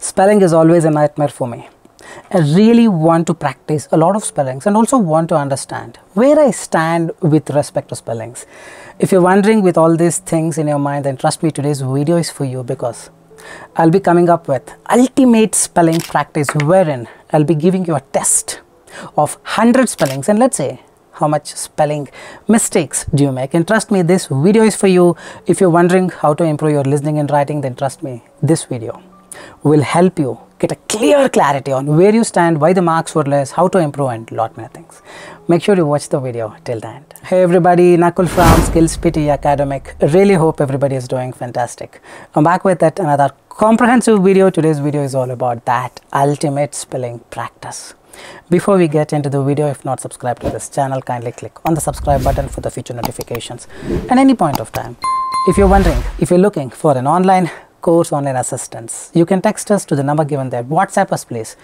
Spelling is always a nightmare for me. I really want to practice a lot of spellings and also want to understand where I stand with respect to spellings. If you're wondering with all these things in your mind, then trust me, today's video is for you, because I'll be coming up with ultimate spelling practice, wherein I'll be giving you a test of 100 spellings and let's say how much spelling mistakes do you make. And trust me, this video is for you. If you're wondering how to improve your listening and writing, then trust me, this video will help you get a clear clarity on where you stand, why the marks were less, how to improve, and lot many things. Make sure you watch the video till the end. Hey everybody, Nakul from Skills PTE Academic. Really hope everybody is doing fantastic. I'm back with that another comprehensive video. Today's video is all about that ultimate spelling practice. Before we get into the video, if not subscribed to this channel, kindly click on the subscribe button for the future notifications. At any point of time, if you're looking for an online course, online assistance, you can text us to the number given there. WhatsApp us please.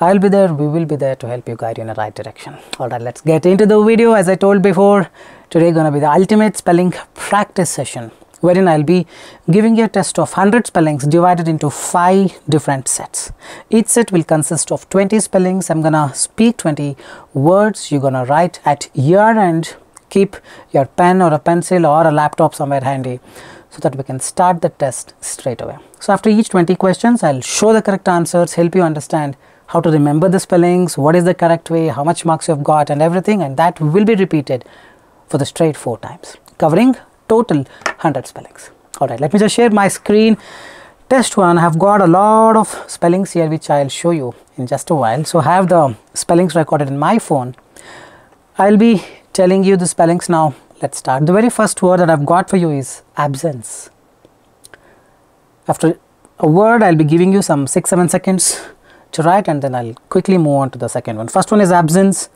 I'll be there, we will be there to help you, guide you in the right direction. Alright, let's get into the video. As I told before, today gonna be the ultimate spelling practice session, wherein I'll be giving you a test of 100 spellings divided into 5 different sets. Each set will consist of 20 spellings. I'm gonna speak 20 words. You're gonna write at your end. Keep your pen or a pencil or a laptop somewhere handy, so that we can start the test straight away. So after each 20 questions, I'll show the correct answers, help you understand how to remember the spellings, what is the correct way, how much marks you've got and everything, and that will be repeated for the straight 4 times, covering total 100 spellings. Alright, let me just share my screen. Test 1, I've got a lot of spellings here which I'll show you in just a while. So I have the spellings recorded in my phone. I'll be telling you the spellings now. Let's start. The very first word that I've got for you is absence. After a word, I'll be giving you some 6-7 seconds to write, and then I'll quickly move on to the second one. First one is absence.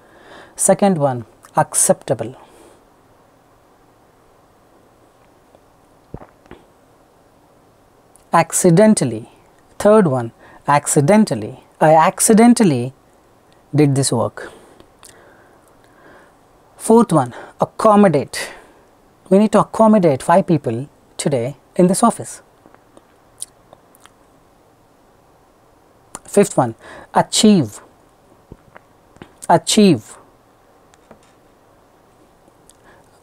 Second one, acceptable. Accidentally. Third one, accidentally. I accidentally did this work. Fourth one, accommodate. We need to accommodate 5 people today in this office. Fifth one, achieve. Achieve.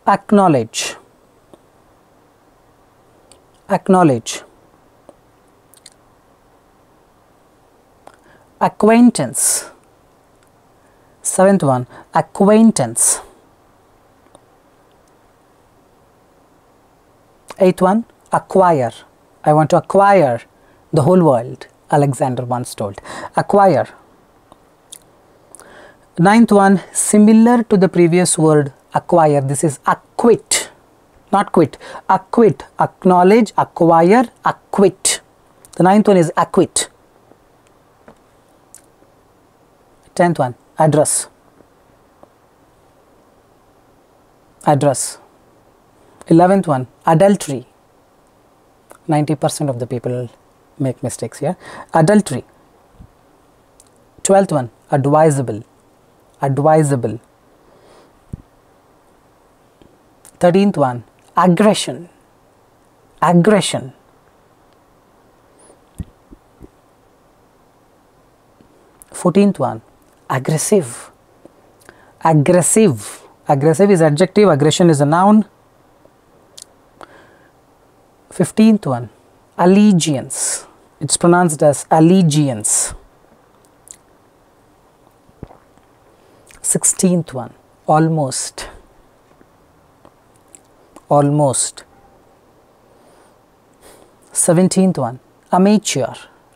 Acknowledge. Acknowledge. Acquaintance. Seventh one, acquaintance. Eighth one, acquire. I want to acquire the whole world, Alexander once told. Acquire. Ninth one, similar to the previous word, acquire. This is acquit, not quit. Acquit. Acknowledge, acquire, acquit. The ninth one is acquit. 10th one, address. Address. 11th one, adultery. 90% of the people make mistakes here. Adultery. 12th one, advisable. Advisable. 13th one, aggression. Aggression. 14th one, aggressive. Aggressive. Aggressive is adjective, aggression is a noun. 15th one, allegiance. It's pronounced as allegiance. 16th one, almost. Almost. 17th one, amateur.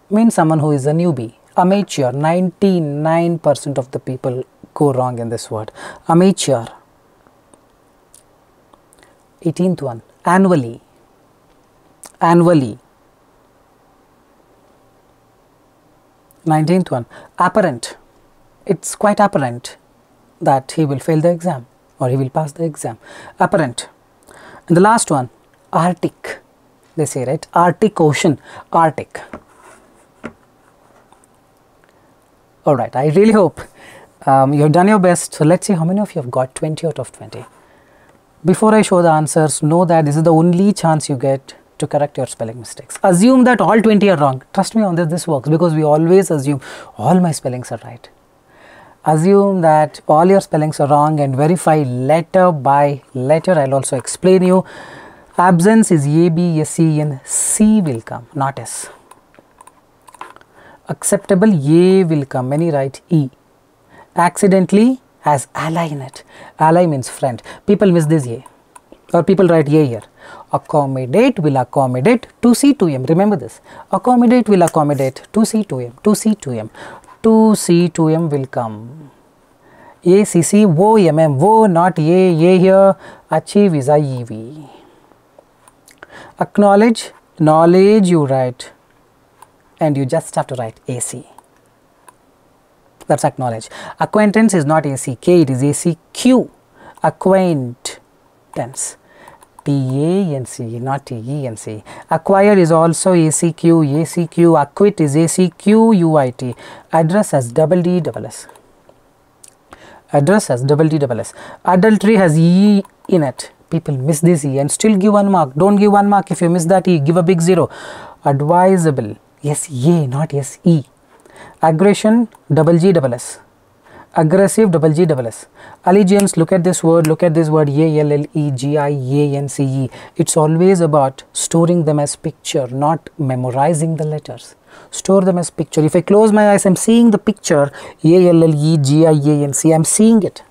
Means someone who is a newbie. Amateur. 99% of the people go wrong in this word. Amateur. 18th one, annually. Annually. 19th one, apparent. It's quite apparent that he will fail the exam or he will pass the exam. Apparent. And the last one, Arctic. They say, right? Arctic Ocean. Arctic. Alright, I really hope you've done your best. So let's see how many of you have got 20 out of 20. Before I show the answers, know that this is the only chance you get to correct your spelling mistakes. Assume that all 20 are wrong. Trust me on this, this works because we always assume all my spellings are right. Assume that all your spellings are wrong and verify letter by letter. I'll also explain you. Absence is A, B, S, E, and C will come, not S. Acceptable, A will come, many write E. Accidentally has ally in it. Ally means friend. People miss this A, or people write A here. Accommodate will accommodate 2C, 2M. Remember this. Accommodate will accommodate 2C, 2M, 2C, 2M. 2C, 2M will come. A, C, C, O, M, M. O, not A, A here. Achieve is I, E, V. Acknowledge, knowledge you write, and you just have to write AC. That's acknowledge. Acquaintance is not ACK, it is ACQ. Acquaintance. T-A-N-C, not T-E-N-C. Acquire is also ACQ, ACQ. Acquit is ACQ-UIT. Address as double D, double S. Address as double D, double S. Adultery has E in it. People miss this E and still give 1 mark. Don't give 1 mark. If you miss that E, give a big 0. Advisable. Yes, A, not yes, E. Aggression, double G, double S. Aggressive, double G, double S. Allegiance, look at this word, A-L-L-E-G-I-A-N-C-E. It's always about storing them as picture, not memorizing the letters. Store them as picture. If I close my eyes, I'm seeing the picture, A-L-L-E-G-I-A-N-C, I'm seeing it.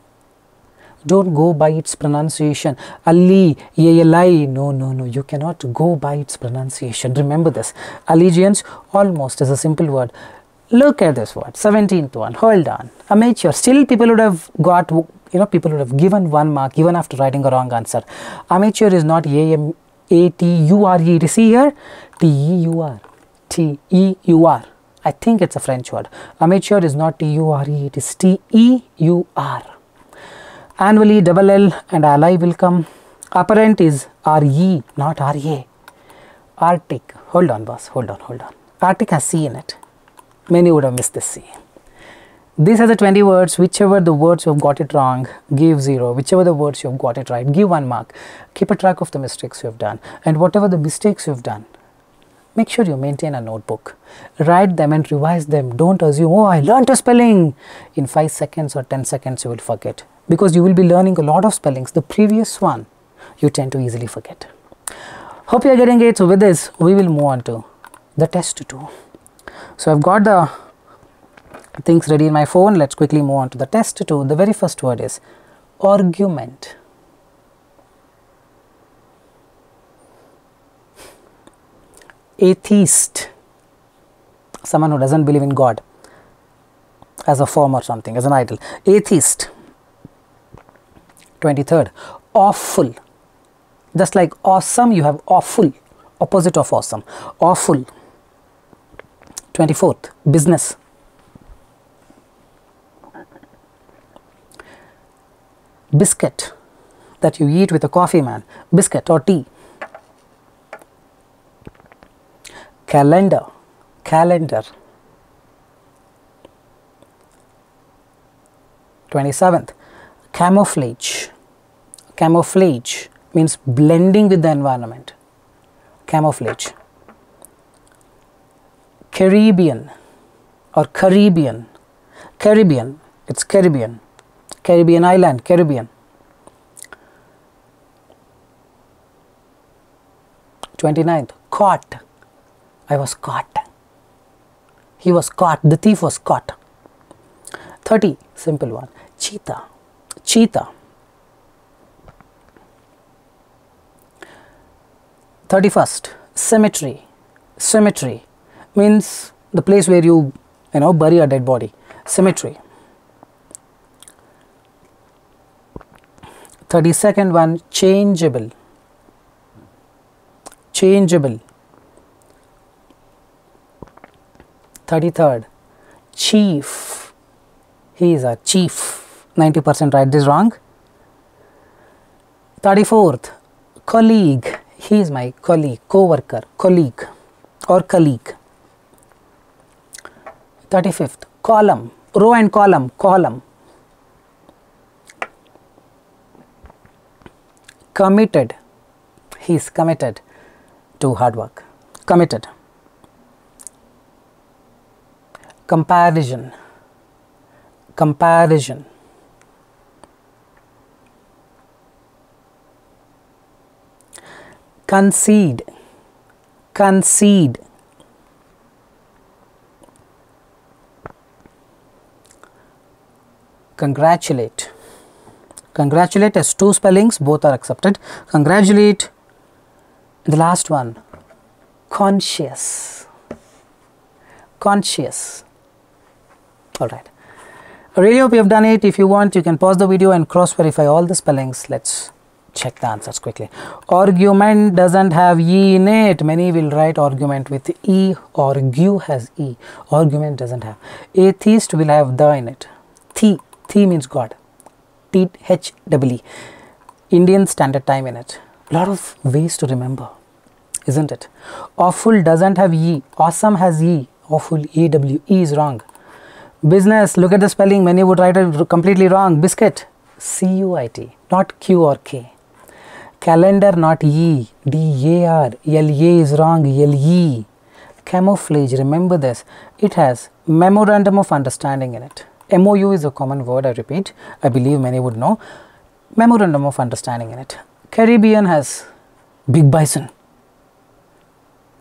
Don't go by its pronunciation. Ali, A-L-I, no, you cannot go by its pronunciation. Remember this. Allegiance almost is a simple word. Look at this word, 17th one, hold on. Amateur, still people would have got, you know, people would have given 1 mark even after writing a wrong answer. Amateur is not A-M-A-T-U-R-E, it is here, T-E-U-R, T-E-U-R. I think it's a French word. Amateur is not T-U-R-E, it is T-E-U-R. Annually, double L and ally will come. Apparent is R-E, not R-A. Arctic, hold on boss, hold on. Arctic has C in it. Many would have missed this C. These are the 20 words. Whichever the words you have got it wrong, give 0. Whichever the words you have got it right, give 1 mark. Keep a track of the mistakes you have done. And whatever the mistakes you have done, make sure you maintain a notebook. Write them and revise them. Don't assume, oh, I learnt a spelling. In 5 seconds or 10 seconds, you will forget. Because you will be learning a lot of spellings. The previous one, you tend to easily forget. Hope you are getting it. So with this, we will move on to the test 2. So I've got the things ready in my phone. Let's quickly move on to the test 2. The very first word is argument. Atheist. Someone who doesn't believe in God as a form or something, as an idol. Atheist. 23rd. Awful. Just like awesome, you have awful. Opposite of awesome. Awful. 24th, business. Biscuit that you eat with a coffee man. Biscuit or tea. Calendar. Calendar. 27th, camouflage. Camouflage means blending with the environment. Camouflage. Caribbean or Caribbean. Caribbean, it's Caribbean. Caribbean island, Caribbean. 29th, caught. I was caught. He was caught. The thief was caught. 30, simple one. Cheetah. Cheetah. 31st, cemetery. Cemetery means the place where you know, bury a dead body. Cemetery. 32nd one, changeable. Changeable. 33rd, chief. He is a chief. 90% write this wrong. 34th, colleague. He is my colleague, co-worker, colleague or colleague. 35th, column, row and column, column. Committed, he is committed. to hard work. Committed. Comparison. Comparison. Concede. Concede. Congratulate. Congratulate has two spellings, both are accepted. Congratulate. The last one, conscious. Conscious. All right. I really hope you have done it. If you want, you can pause the video and cross-verify all the spellings. Let's check the answers quickly. Argument doesn't have E in it. Many will write argument with E. Argue has E. Argument doesn't have. Atheist will have the in it. The. The means God. T-H-E-E. Indian Standard Time in it. Lot of ways to remember, isn't it? Awful doesn't have E. Awesome has E. Awful, A-W-E is wrong. Business, look at the spelling. Many would write it completely wrong. Biscuit, C-U-I-T, not Q or K. Calendar, not E. D-A-R. L-A is wrong. L-E. Camouflage, remember this. It has memorandum of understanding in it. MOU is a common word, I repeat. I believe many would know. Memorandum of understanding in it. Caribbean has big bison.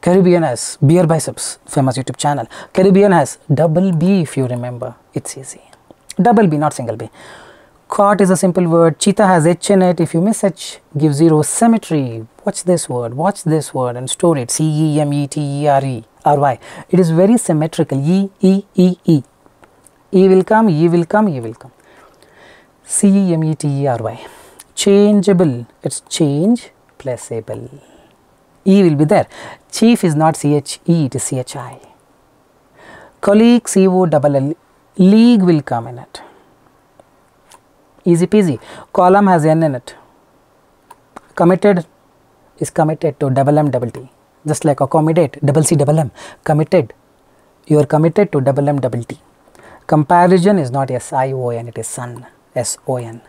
Caribbean has beer biceps, famous YouTube channel. Caribbean has double B, if you remember. It's easy. Double B, not single B. Caught is a simple word. Cheetah has H in it. If you miss H, give zero. Cemetery. Watch this word and store it. C-E-M-E-T-E-R-E-R-Y. It is very symmetrical. E-E-E-E. E will come, E will come, E will come. C-E-M-E-T-E-R-Y. Changeable. It's change plus able. E will be there. Chief is not C-H-E, it is C-H-I. Colleague, C-O-double-L. League will come in it. Easy peasy. Column has N in it. Committed is committed to double M, double T. Just like accommodate, double C, double M. Committed. You are committed to double M, double T. Comparison is not S-I-O-N, it is son, S-O-N.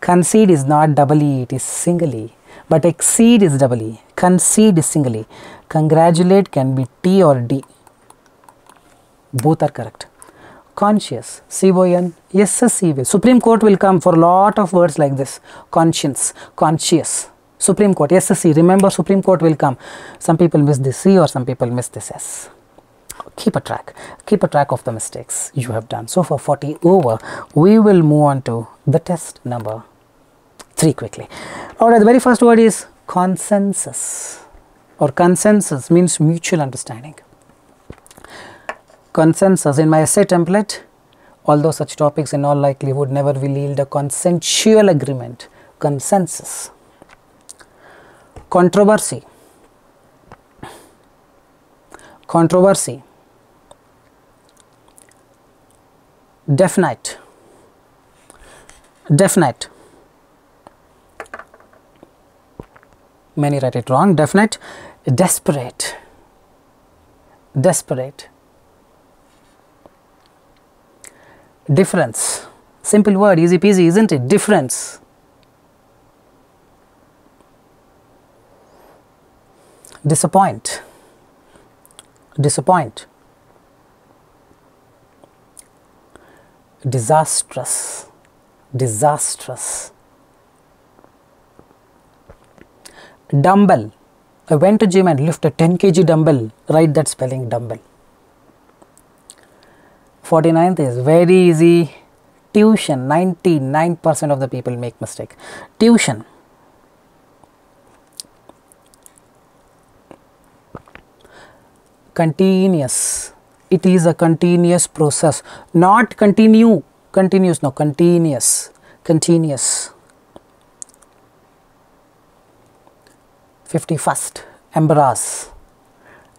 Concede is not double E, it is single E. But exceed is double E. Concede is single E. Congratulate can be T or D. Both are correct. Conscious, C-O-N, S-S-E-V. Supreme Court will come for a lot of words like this. Conscience, conscious, Supreme Court, S-S-E. Remember, Supreme Court will come. Some people miss this C or some people miss this S. Keep a track of the mistakes you have done. So for 40 over, we will move on to the test number 3 quickly. Alright, the very first word is consensus, or consensus means mutual understanding. Consensus in my essay template, although such topics in all likelihood never will yield a consensual agreement. Consensus. Controversy. Controversy. Definite. Definite. Many write it wrong. Definite. Desperate. Desperate. Difference. Simple word, easy peasy, isn't it? Difference. Disappoint. Disappoint. Disastrous. Disastrous. Dumbbell. I went to gym and lifted 10 kg dumbbell. Write that spelling, dumbbell. 49th is very easy. Tuition. 99% of the people make mistake. Tuition. Continuous. It is a continuous process. Not continue. Continuous. No, continuous. Continuous. 51st. Embarrass.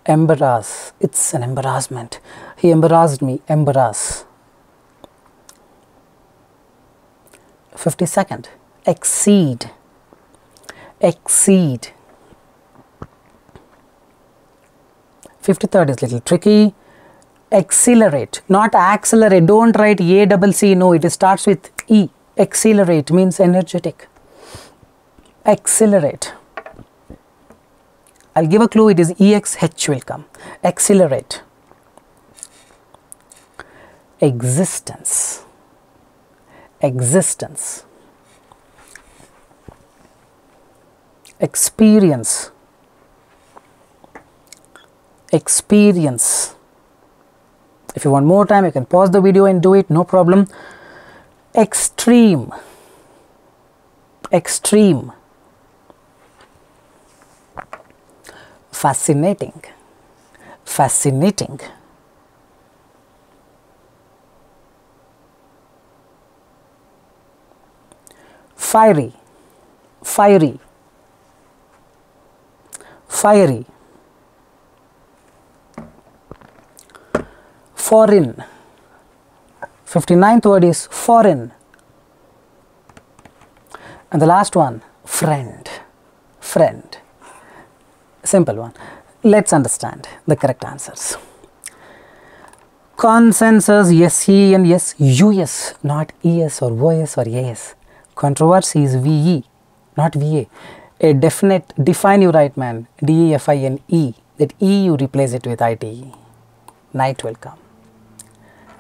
Embarrass. It's an embarrassment. He embarrassed me. Embarrass. 52nd. Exceed. Exceed. 53rd is a little tricky. Accelerate, not accelerate. Don't write A-double-C. No, it starts with E. Accelerate means energetic. Accelerate. I'll give a clue, it is EXH will come. Accelerate, existence, existence, experience, experience. If you want more time, you can pause the video and do it, no problem. Extreme, extreme, fascinating, fascinating, fiery, fiery, fiery, foreign. 59th word is foreign. And the last one, friend, friend. Simple one. Let's understand the correct answers. Consensus, yes, he and yes, US, not ES or OS or AS. Controversy is VE, not VA. A definite, define you right, man, DEFINE. That E you replace it with ITE. Night will come.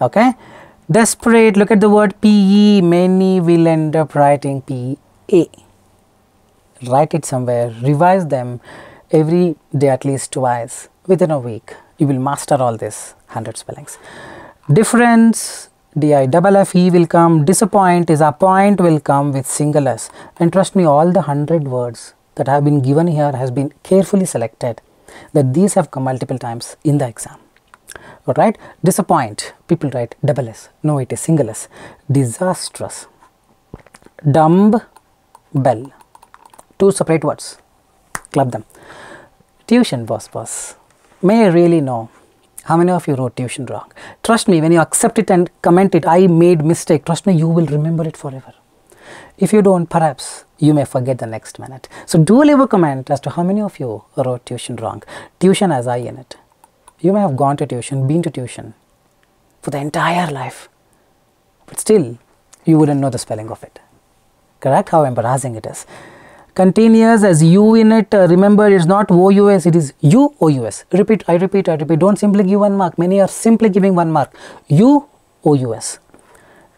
Okay? Desperate, look at the word PE. Many will end up writing PA. Write it somewhere, revise them every day at least twice. Within a week, you will master all this 100 spellings. Difference, D-I-double-F-E will come. Disappoint is appoint will come with singulars. And trust me, all the 100 words that have been given here has been carefully selected, that these have come multiple times in the exam. Alright, disappoint, people write double S, no, it is single S. Disastrous, dumb bell, two separate words, club them. Tuition boss, may I really know how many of you wrote tuition wrong? Trust me, when you accept it and comment it, I made mistake, trust me, you will remember it forever. If you don't, perhaps you may forget the next minute. So do leave a comment as to how many of you wrote tuition wrong. Tuition has I in it. You may have gone to tuition, been to tuition for the entire life, but still you wouldn't know the spelling of it. Correct? How embarrassing it is. Continuous as U in it, remember it's not O-U-S, it is U-O-U-S. Repeat, I repeat, I repeat. Don't simply give 1 mark. Many are simply giving 1 mark. U-O-U-S.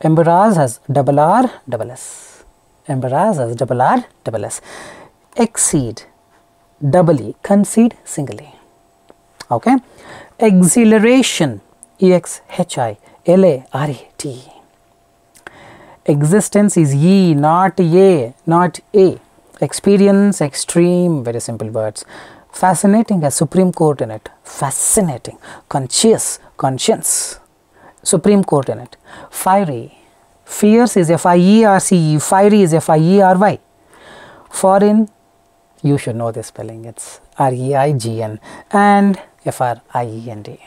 Embarrass has double R, double S. Embarrass has double R, double S. Exceed, double E. Concede, single E. Okay, exhilaration, E-X-H-I-L-A-R-A-T-E. Existence is E, not A, not A. Experience, extreme, very simple words. Fascinating has Supreme Court in it, fascinating. Conscious, conscience, Supreme Court in it. Fiery, fierce is F-I-E-R-C-E, fiery is F-I-E-R-Y. Foreign, you should know this spelling, it's R-E-I-G-N and F-R-I-E-N-D.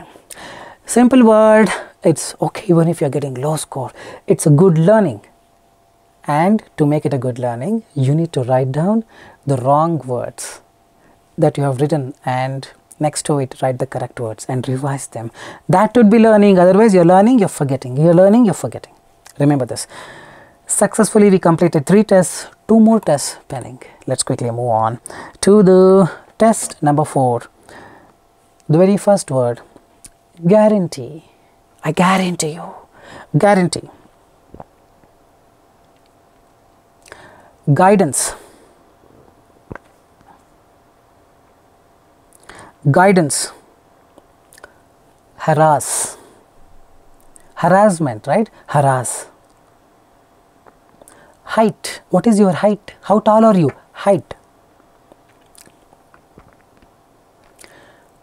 Simple word, it's okay even if you're getting low score, it's a good learning. And to make it a good learning, you need to write down the wrong words that you have written and next to it write the correct words and revise them. That would be learning, otherwise you're learning, you're forgetting, you're learning, you're forgetting. Remember this. Successfully we completed 3 tests, 2 more tests pending. Let's quickly move on to the test number 4. The very first word, guarantee. I guarantee you, guarantee. Guidance, guidance, harass, harassment, right? Harass. Height, what is your height? How tall are you? Height.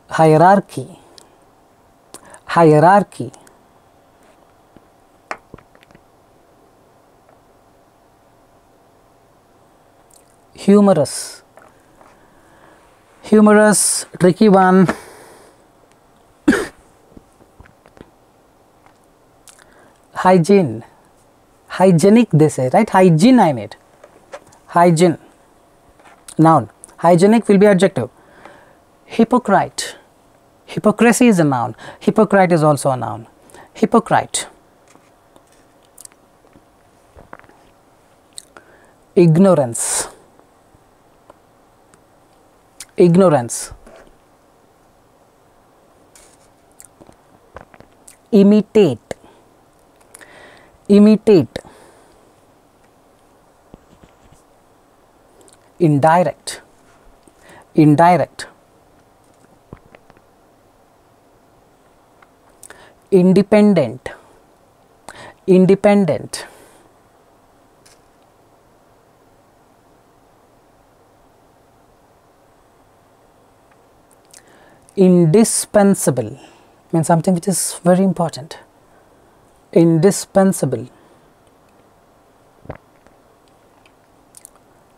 Hierarchy, hierarchy. Humorous, humorous, tricky one. Hygiene, hygienic they say, right? Hygiene I need. Hygiene, noun. Hygienic will be adjective. Hypocrite, hypocrisy is a noun. Hypocrite is also a noun. Hypocrite. Ignorance, ignorance. imitate, imitate, indirect, indirect, independent, independent, indispensable, means something which is very important, indispensable,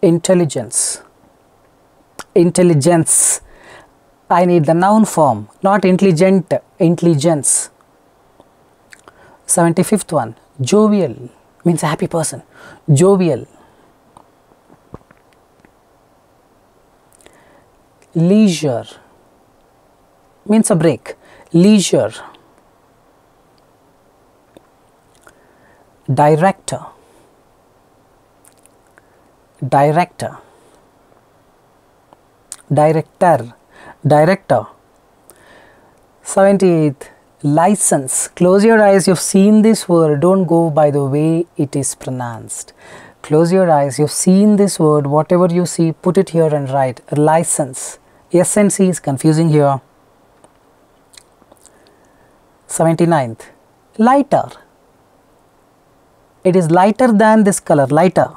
intelligence, intelligence, I need the noun form, not intelligent, intelligence. 75th one, jovial, means a happy person, jovial, leisure, means a break, leisure, director, director, director, director. 78th, license, close your eyes, you've seen this word, don't go by the way it is pronounced, close your eyes, you've seen this word, whatever you see, put it here and write, license, S and C is confusing here. 79th, lighter, it is lighter than this color, lighter.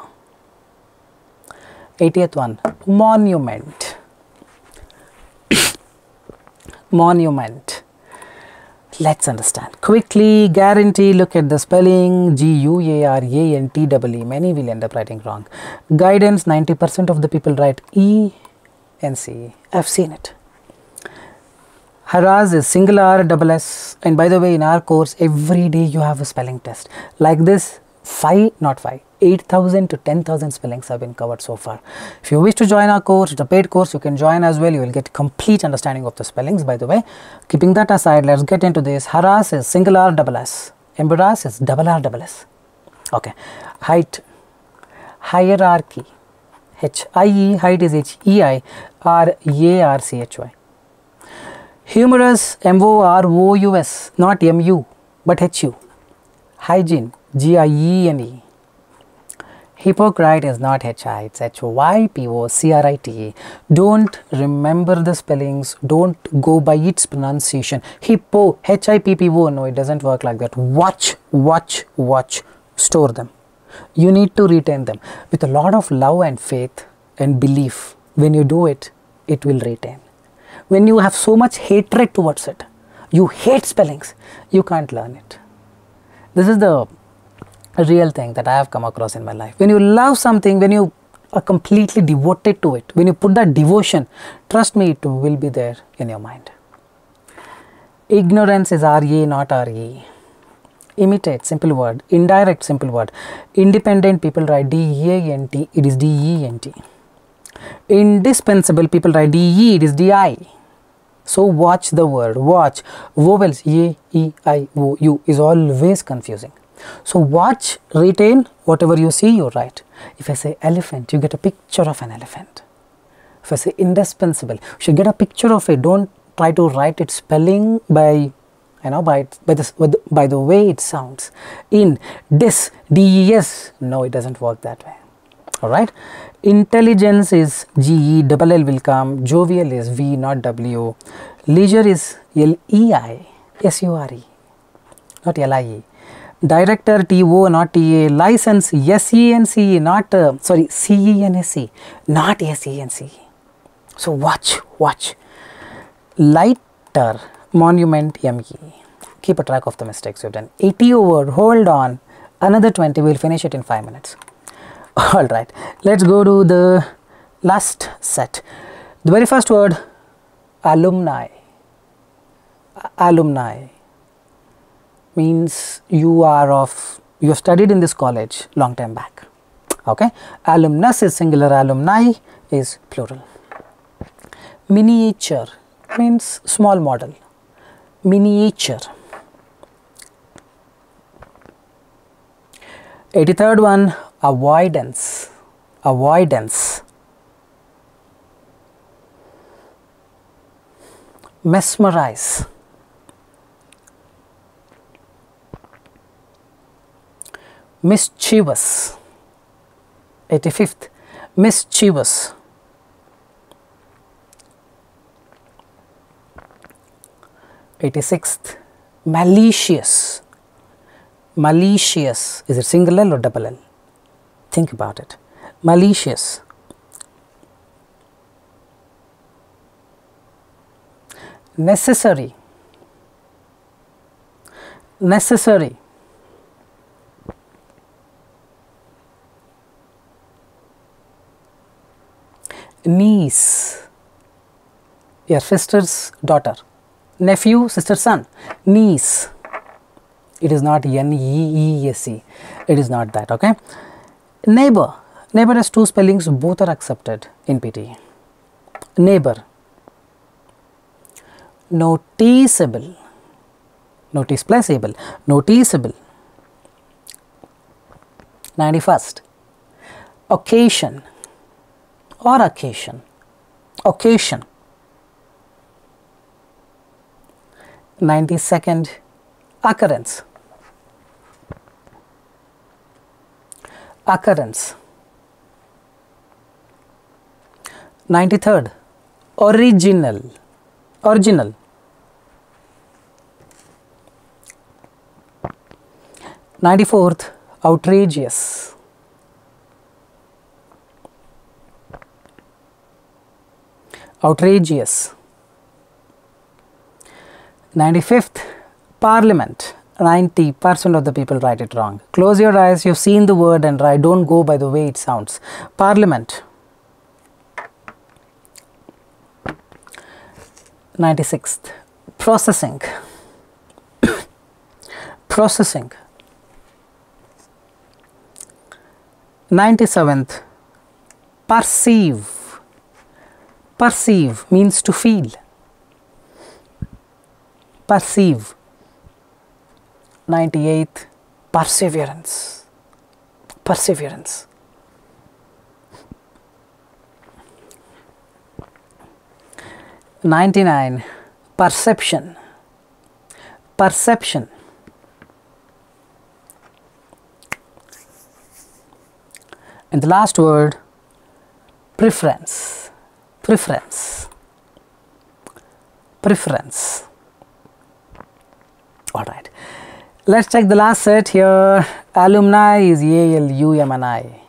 80th one, monument, monument. Let's understand quickly. Guarantee, look at the spelling, G-U-A-R-A-N-T-E-E, many will end up writing wrong. Guidance, 90% of the people write E-N-C-E, I've seen it. Harass is single R, double S, and by the way in our course every day you have a spelling test like this. 8,000 to 10,000 spellings have been covered so far. If you wish to join our course, the paid course, you can join as well. You will get complete understanding of the spellings, by the way. Keeping that aside, let's get into this. Harass is single R double S. Embarrass is double R double S. Okay. Height. Hierarchy. H-I-E. Height is H-E-I-R-A-R-C-H-Y. Humorous. M-O-R-O-U-S. Not M-U, but H-U. Hygiene. G-I-E-N-E. Hypocrite is not H-I, it's H-Y-P-O-C-R-I-T-E. Don't remember the spellings, don't go by its pronunciation. Hippo, H-I-P-P-O, no, it doesn't work like that. Watch, watch, watch, store them. You need to retain them. With a lot of love and faith and belief, when you do it, it will retain. When you have so much hatred towards it, you hate spellings, you can't learn it. This is the real thing that I have come across in my life. When you love something, when you are completely devoted to it, when you put that devotion, trust me, it will be there in your mind. Ignorance is R-E, not R-E. Imitate, simple word. Indirect, simple word. Independent, people write D-E-A-N-T, it is D-E-N-T. Indispensable, people write D-E, it is D-I. So watch the word, watch. Vowels, E-E-I-O-U is always confusing. So watch, retain, whatever you see, you write. If I say elephant, you get a picture of an elephant. If I say indispensable, you should get a picture of it. Don't try to write its spelling by, you know, by the way it sounds. In, dis, D-E-S, no, it doesn't work that way. Alright, intelligence is G-E, double L will come, jovial is V, not W, leisure is L-E-I, S-U-R-E, not L-I-E. Director, T-O, not T-A. License, S-E-N-C-E, not, sorry, C-E-N-S-E, not S-E-N-C-E. So watch, watch. Lighter, monument, M-E. Keep a track of the mistakes you've done. 80 over, hold on. Another 20, we'll finish it in 5 minutes. Alright, let's go to the last set. The very first word, alumni. Alumni means you are of, you have studied in this college long time back. Okay, alumnus is singular, alumni is plural. Miniature means small model, miniature. 83rd one, avoidance, avoidance. Mesmerize, mischievous. 85th, mischievous. . 86th, malicious. Malicious, is it single L or double L? Think about it. Malicious. Necessary. Necessary. Niece, your sister's daughter. Nephew, sister's son. Niece. It is not N-E-E-S-E. It is not that, okay. Neighbor. Neighbor has two spellings, both are accepted in PTE. Neighbor. Noticeable. Notice plus able. Noticeable. 91st. Occasion or occasion. Occasion. 92nd, occurrence. Occurrence. 93rd, original. Original. 94th, outrageous. 95th, parliament. 90% of the people write it wrong. Close your eyes, you've seen the word and write, don't go by the way it sounds. Parliament. 96th, processing. Processing. 97th, perceive. Perceive means to feel. Perceive. 98th, perseverance. Perseverance. 99th, perception. Perception. 99th, and the last word, preference. Preference. Preference. All right. Let's check the last set here. Alumni is A-L-U-M-N-I.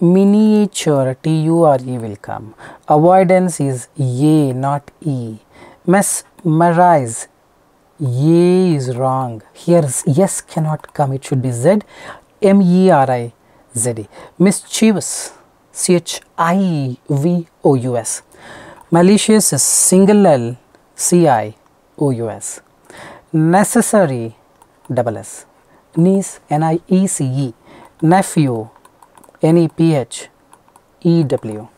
Miniature, T-U-R-E will come. Avoidance is A, not E. Mesmerize, A is wrong. Here, yes cannot come. It should be Z. M-E-R-I-Z-E. Mischievous, C-H-I-V-O-U-S. Malicious is single L, C-I-O-U-S. Necessary, double S. Niece, N-I-E-C-E. Nephew, N-E-P-H-E-W.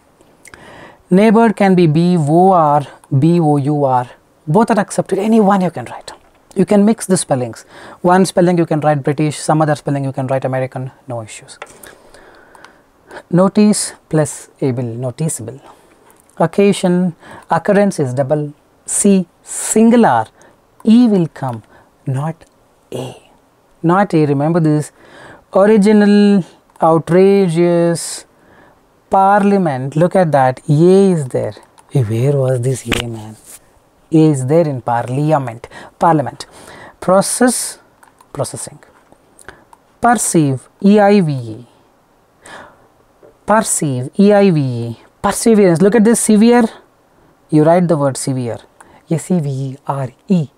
Neighbor can be B-O-R, B-O-U-R. Both are accepted, any one you can write. You can mix the spellings. One spelling you can write British, some other spelling you can write American, no issues. Notice plus able, noticeable. Occasion, occurrence is double C, single R. E will come, not A. Not A, remember this. Original, outrageous, parliament, look at that, A is there. Where was this A, man? A is there in parliament. Parliament. Process, processing. Perceive, E-I-V-E. Perceive, E-I-V-E. Perseverance, look at this, severe. You write the word severe. S-E-V-E-R-E.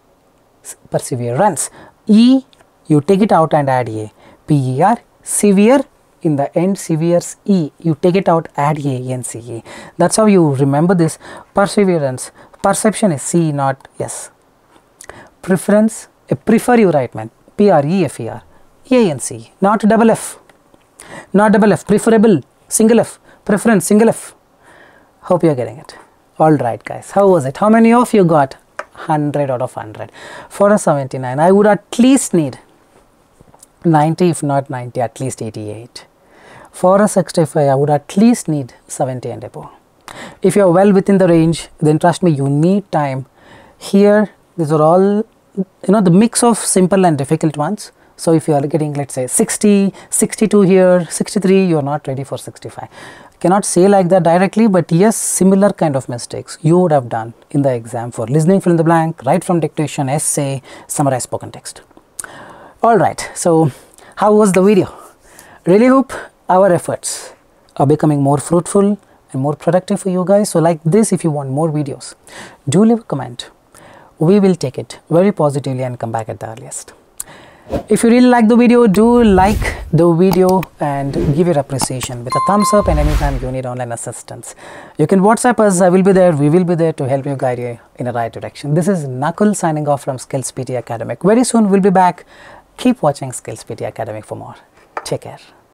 Perseverance. E, you take it out and add A. P-E-R, severe, in the end severe's E, you take it out, add A, N-C-E. That's how you remember this. Perseverance, perception is C, not S. Preference, prefer you write, man, P-R-E-F-E-R, A-N-C-E, not double F. Not double F, preferable, single F, preference, single F. Hope you are getting it. Alright guys, how was it? How many of you got? 100 out of 100. For a 79, I would at least need 90, if not 90, at least 88. For a 65, I would at least need 70 and above. If you are well within the range, then trust me, you need time. Here, these are all, you know, the mix of simple and difficult ones. So if you are getting, let's say, 60, 62 here, 63, you are not ready for 65. Cannot say like that directly, but yes, similar kind of mistakes you would have done in the exam for listening, fill in the blank, write from dictation, essay, summarize spoken text. All right, so how was the video? Really hope our efforts are becoming more fruitful and more productive for you guys. So like this, if you want more videos, do leave a comment. We will take it very positively and come back at the earliest. If you really like the video, do like the video and give your appreciation with a thumbs up. And anytime you need online assistance, you can WhatsApp us. I will be there. We will be there to help you, guide you in the right direction. This is Nakul signing off from Skills PTE Academic. Very soon we'll be back. Keep watching Skills PTE Academic for more. Take care.